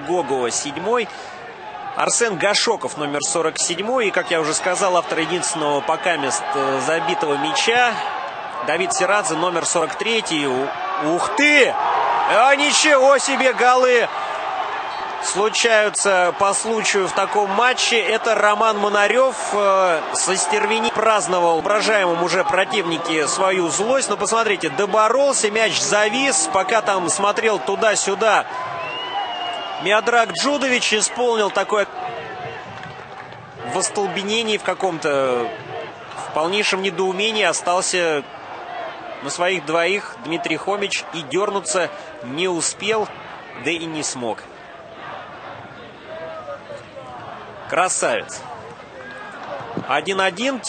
Гогова 7-й. Арсен Гашоков номер 47-й. И, как я уже сказал, автор единственного покамест забитого мяча. Давид Сирадзе номер 43-й. Ух ты! А ничего себе голы! Случаются по случаю в таком матче. Это Роман Монарев со стервени праздновал воображаемым уже противнике свою злость. Но посмотрите, доборолся, мяч завис, пока там смотрел туда-сюда. Миодраг Джудович исполнил такое в остолбенении, в каком-то, в полнейшем недоумении остался на своих двоих Дмитрий Хомич и дернуться не успел, да и не смог. Красавец. 1-1.